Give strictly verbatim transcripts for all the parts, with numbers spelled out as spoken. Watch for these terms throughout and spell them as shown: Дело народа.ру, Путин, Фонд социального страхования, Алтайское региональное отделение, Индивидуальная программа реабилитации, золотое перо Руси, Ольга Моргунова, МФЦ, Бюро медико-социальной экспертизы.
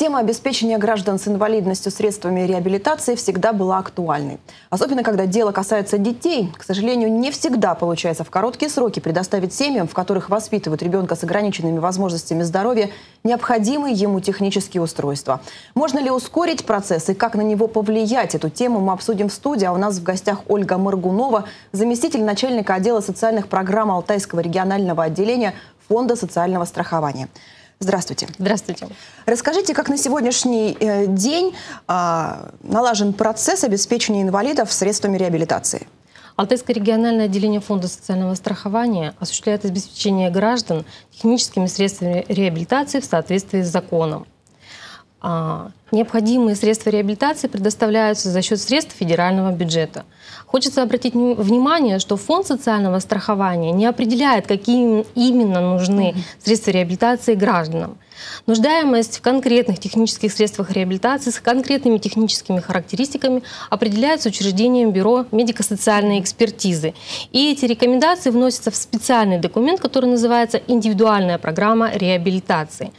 Тема обеспечения граждан с инвалидностью средствами реабилитации всегда была актуальной. Особенно, когда дело касается детей, к сожалению, не всегда получается в короткие сроки предоставить семьям, в которых воспитывают ребенка с ограниченными возможностями здоровья, необходимые ему технические устройства. Можно ли ускорить процесс и как на него повлиять? Эту тему мы обсудим в студии, а у нас в гостях Ольга Моргунова, заместитель начальника отдела социальных программ Алтайского регионального отделения Фонда социального страхования. Здравствуйте. Здравствуйте. Расскажите, как на сегодняшний день налажен процесс обеспечения инвалидов средствами реабилитации? Алтайское региональное отделение Фонда социального страхования осуществляет обеспечение граждан техническими средствами реабилитации в соответствии с законом. Необходимые средства реабилитации предоставляются за счет средств федерального бюджета. Хочется обратить внимание, что Фонд социального страхования не определяет, какие именно нужны средства реабилитации гражданам. Нуждаемость в конкретных технических средствах реабилитации с конкретными техническими характеристиками определяется учреждением Бюро медико-социальной экспертизы. И эти рекомендации вносятся в специальный документ, который называется «Индивидуальная программа реабилитации».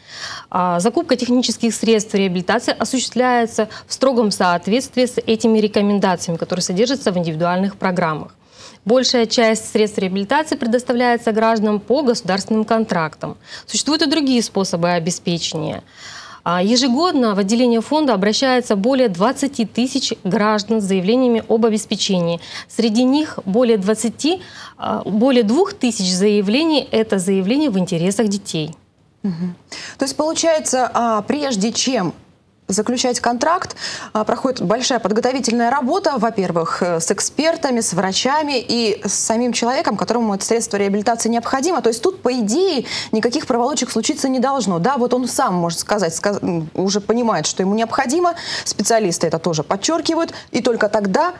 Закупка технических средств реабилитации осуществляется в строгом соответствии с этими рекомендациями, которые содержатся в индивидуальных программах. Большая часть средств реабилитации предоставляется гражданам по государственным контрактам. Существуют и другие способы обеспечения. Ежегодно в отделение фонда обращается более двадцати тысяч граждан с заявлениями об обеспечении. Среди них более, двадцати, более двух тысяч заявлений – это заявления в интересах детей. Угу. То есть, получается, прежде чем заключать контракт, проходит большая подготовительная работа, во-первых, с экспертами, с врачами и с самим человеком, которому это средство реабилитации необходимо. То есть тут, по идее, никаких проволочек случиться не должно. Да, вот он сам может сказать, сказ... уже понимает, что ему необходимо, специалисты это тоже подчеркивают, и только тогда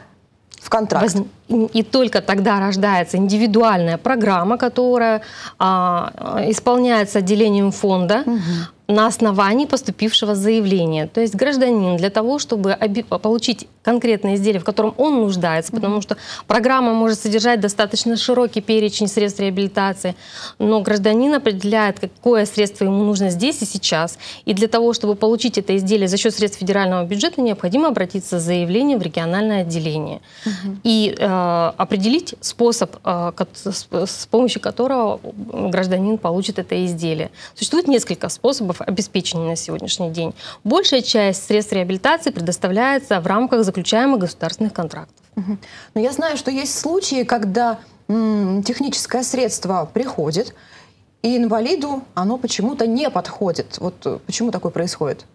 в контракт. И только тогда рождается индивидуальная программа, которая а, исполняется отделением фонда, угу, на основании поступившего заявления. То есть гражданин для того, чтобы получить конкретное изделие, в котором он нуждается, потому что программа может содержать достаточно широкий перечень средств реабилитации, но гражданин определяет, какое средство ему нужно здесь и сейчас. И для того, чтобы получить это изделие за счет средств федерального бюджета, необходимо обратиться с заявлением в региональное отделение. Угу. И э, определить способ, э, с помощью которого гражданин получит это изделие. Существует несколько способов обеспечения на сегодняшний день. Большая часть средств реабилитации предоставляется в рамках заключаемых государственных контрактов. Угу. Но я знаю, что есть случаи, когда м, техническое средство приходит, и инвалиду оно почему-то не подходит. Вот почему такое происходит?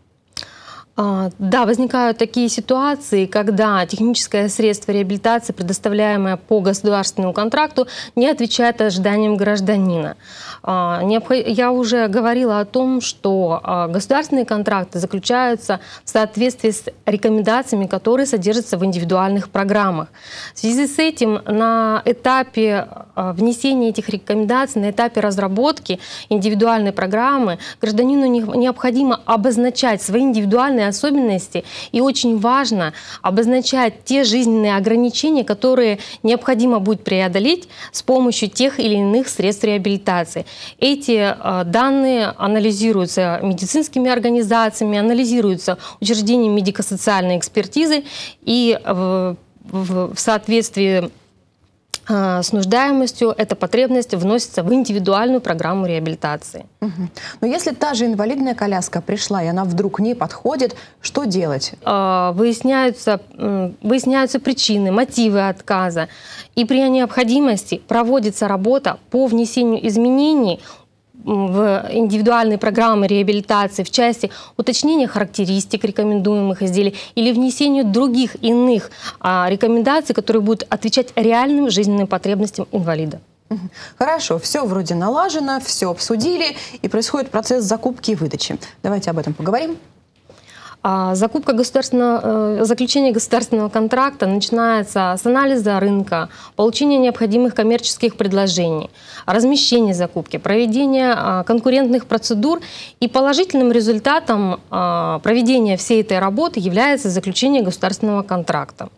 А, да, возникают такие ситуации, когда техническое средство реабилитации, предоставляемое по государственному контракту, не отвечает ожиданиям гражданина. А, необх... Я уже говорила о том, что а, государственные контракты заключаются в соответствии с рекомендациями, которые содержатся в индивидуальных программах. В связи с этим на этапе а, внесения этих рекомендаций, на этапе разработки индивидуальной программы гражданину не... необходимо обозначать свои индивидуальные особенности, и очень важно обозначать те жизненные ограничения, которые необходимо будет преодолеть с помощью тех или иных средств реабилитации. Эти э, данные анализируются медицинскими организациями, анализируются учреждением медико-социальной экспертизы, и э, в, в соответствии с нуждаемостью эта потребность вносится в индивидуальную программу реабилитации. Угу. Но если та же инвалидная коляска пришла, и она вдруг не подходит, что делать? Выясняются, выясняются причины, мотивы отказа. И при необходимости проводится работа по внесению изменений в индивидуальные программы реабилитации в части уточнения характеристик рекомендуемых изделий или внесению других иных а, рекомендаций, которые будут отвечать реальным жизненным потребностям инвалида. Хорошо, все вроде налажено, все обсудили, и происходит процесс закупки и выдачи. Давайте об этом поговорим. Закупка государственного, заключение государственного контракта начинается с анализа рынка, получения необходимых коммерческих предложений, размещения закупки, проведения конкурентных процедур. И положительным результатом проведения всей этой работы является заключение государственного контракта.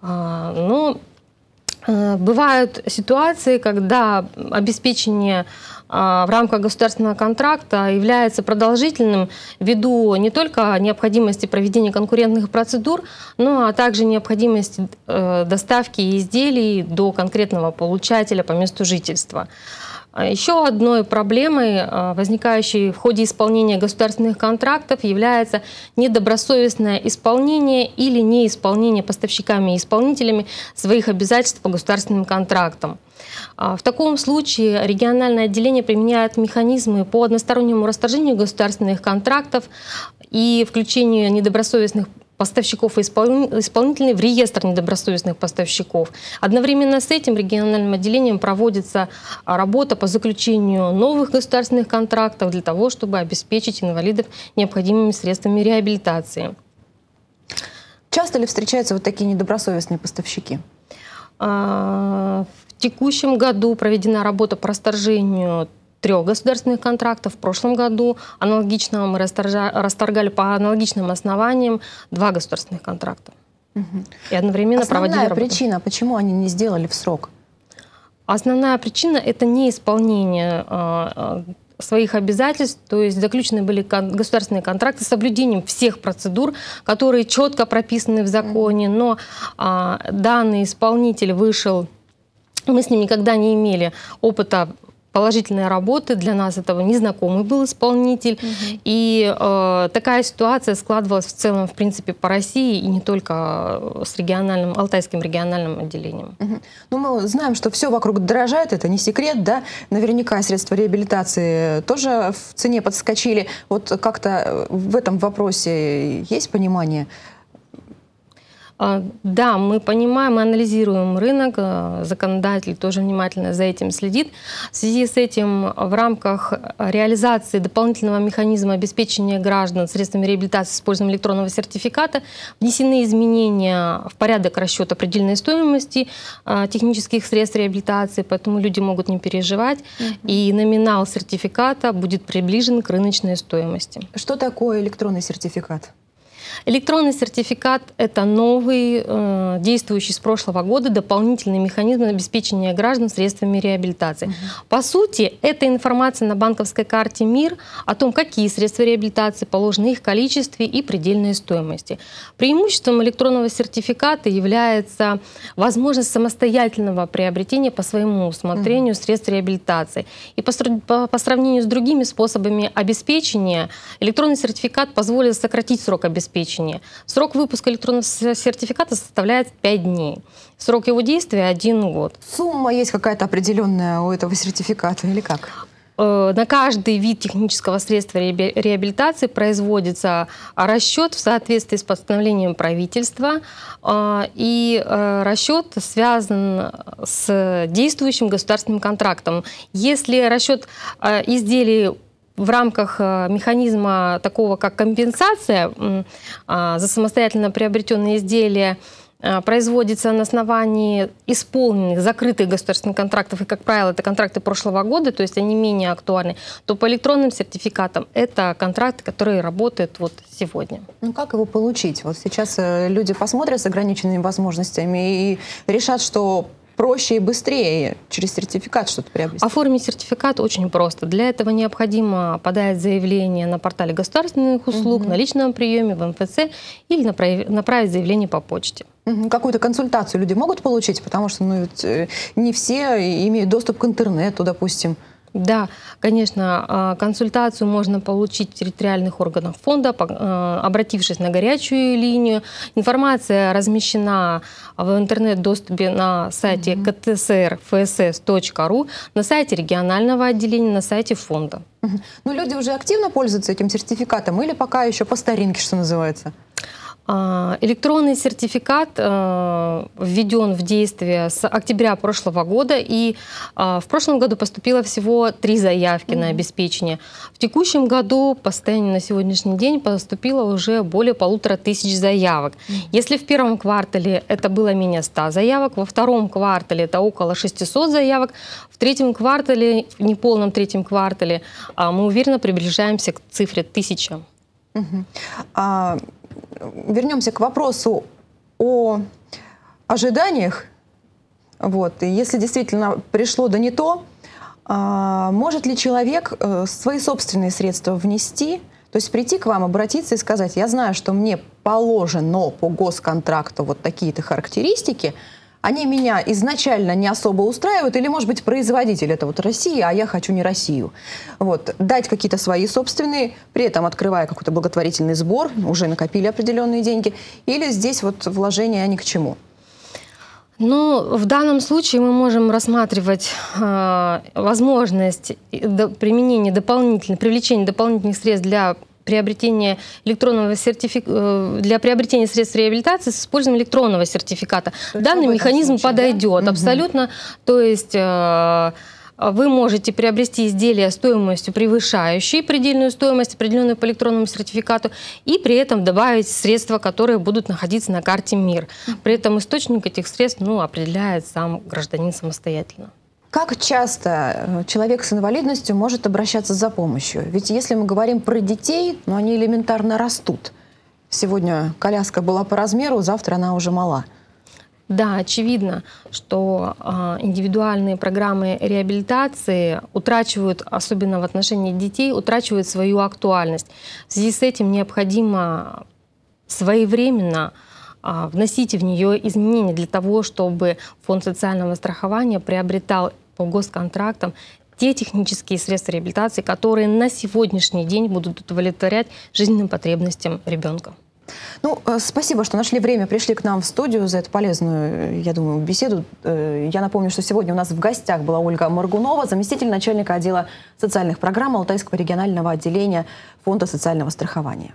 Но бывают ситуации, когда обеспечение в рамках государственного контракта является продолжительным ввиду не только необходимости проведения конкурентных процедур, но а также необходимости доставки изделий до конкретного получателя по месту жительства. Еще одной проблемой, возникающей в ходе исполнения государственных контрактов, является недобросовестное исполнение или неисполнение поставщиками и исполнителями своих обязательств по государственным контрактам. В таком случае региональное отделение применяет механизмы по одностороннему расторжению государственных контрактов и включению недобросовестных поставщиков и исполнителей в реестр недобросовестных поставщиков. Одновременно с этим региональным отделением проводится работа по заключению новых государственных контрактов для того, чтобы обеспечить инвалидов необходимыми средствами реабилитации. Часто ли встречаются вот такие недобросовестные поставщики? В текущем году проведена работа по расторжению трех государственных контрактов. В прошлом году аналогично мы расторгали по аналогичным основаниям два государственных контракта. Угу. И одновременно проводили работу. Основная причина, почему они не сделали в срок? Основная причина – это неисполнение своих обязательств, то есть заключены были государственные контракты с соблюдением всех процедур, которые четко прописаны в законе, но данный исполнитель вышел, мы с ним никогда не имели опыта положительной работы, для нас этого незнакомый был исполнитель. Угу. И э, такая ситуация складывалась в целом, в принципе, по России, и не только с региональным, Алтайским региональным отделением. Угу. Ну, мы знаем, что все вокруг дорожает, это не секрет, да? Наверняка средства реабилитации тоже в цене подскочили. Вот как-то в этом вопросе есть понимание? Да, мы понимаем, мы анализируем рынок, законодатель тоже внимательно за этим следит. В связи с этим в рамках реализации дополнительного механизма обеспечения граждан средствами реабилитации с использованием электронного сертификата внесены изменения в порядок расчета предельной стоимости технических средств реабилитации, поэтому люди могут не переживать, Mm-hmm. и номинал сертификата будет приближен к рыночной стоимости. Что такое электронный сертификат? Электронный сертификат – это новый, э, действующий с прошлого года, дополнительный механизм обеспечения граждан средствами реабилитации. Mm-hmm. По сути, это информация на банковской карте МИР о том, какие средства реабилитации положены, их количестве и предельной стоимости. Преимуществом электронного сертификата является возможность самостоятельного приобретения по своему усмотрению mm-hmm. средств реабилитации. И по, по, по сравнению с другими способами обеспечения, электронный сертификат позволит сократить срок обеспечения. Срок выпуска электронного сертификата составляет пять дней. Срок его действия – один год. Сумма есть какая-то определенная у этого сертификата или как? На каждый вид технического средства реабилитации производится расчет в соответствии с постановлением правительства. И расчет связан с действующим государственным контрактом. Если расчет изделий в рамках механизма такого, как компенсация за самостоятельно приобретенные изделия, производится на основании исполненных, закрытых государственных контрактов, и, как правило, это контракты прошлого года, то есть они менее актуальны, то по электронным сертификатам это контракты, которые работают вот сегодня. Ну как его получить? Вот сейчас люди посмотрят с ограниченными возможностями и решат, что проще и быстрее через сертификат что-то приобрести. Оформить сертификат очень просто. Для этого необходимо подать заявление на портале государственных услуг, угу. на личном приеме, в МФЦ или направить заявление по почте. Угу. Какую-то консультацию люди могут получить, потому что ну, ведь не все имеют доступ к интернету, допустим. Да, конечно, консультацию можно получить в территориальных органах фонда, обратившись на горячую линию. Информация размещена в интернет-доступе на сайте к т с р ф с с точка ру, на сайте регионального отделения, на сайте фонда. Но люди уже активно пользуются этим сертификатом или пока еще по старинке, что называется? Электронный сертификат введен в действие с октября прошлого года, и в прошлом году поступило всего три заявки mm-hmm. на обеспечение. В текущем году, по состоянию на сегодняшний день, поступило уже более полутора тысяч заявок. Mm-hmm. Если в первом квартале это было менее ста заявок, во втором квартале это около шестисот заявок, в третьем квартале, в неполном третьем квартале, мы уверенно приближаемся к цифре тысяча. Mm-hmm. а... Вернемся к вопросу о ожиданиях. Вот. И если действительно пришло да не то, Может ли человек свои собственные средства внести, то есть прийти к вам, обратиться и сказать: я знаю, что мне положено по госконтракту вот такие-то характеристики, они меня изначально не особо устраивают, или, может быть, производитель — это вот Россия, а я хочу не Россию. Вот. Дать какие-то свои собственные, при этом открывая какой-то благотворительный сбор, уже накопили определенные деньги, или здесь вот вложения ни к чему? Ну, в данном случае мы можем рассматривать э, возможность применения дополнительных, привлечения дополнительных средств для приобретения электронного сертификата, для приобретения средств реабилитации с использованием электронного сертификата. Данный механизм подойдет, да? Абсолютно. Угу. То есть э, вы можете приобрести изделие стоимостью, превышающей предельную стоимость, определенную по электронному сертификату, и при этом добавить средства, которые будут находиться на карте МИР. При этом источник этих средств, ну, определяет сам гражданин самостоятельно. Как часто человек с инвалидностью может обращаться за помощью? Ведь если мы говорим про детей, ну, они элементарно растут. Сегодня коляска была по размеру, завтра она уже мала. Да, очевидно, что э, индивидуальные программы реабилитации утрачивают, особенно в отношении детей, утрачивают свою актуальность. В связи с этим необходимо своевременно э, вносить в нее изменения для того, чтобы Фонд социального страхования приобретал по госконтрактам те технические средства реабилитации, которые на сегодняшний день будут удовлетворять жизненным потребностям ребенка. Ну, спасибо, что нашли время, пришли к нам в студию за эту полезную, я думаю, беседу. Я напомню, что сегодня у нас в гостях была Ольга Моргунова, заместитель начальника отдела социальных программ Алтайского регионального отделения Фонда социального страхования.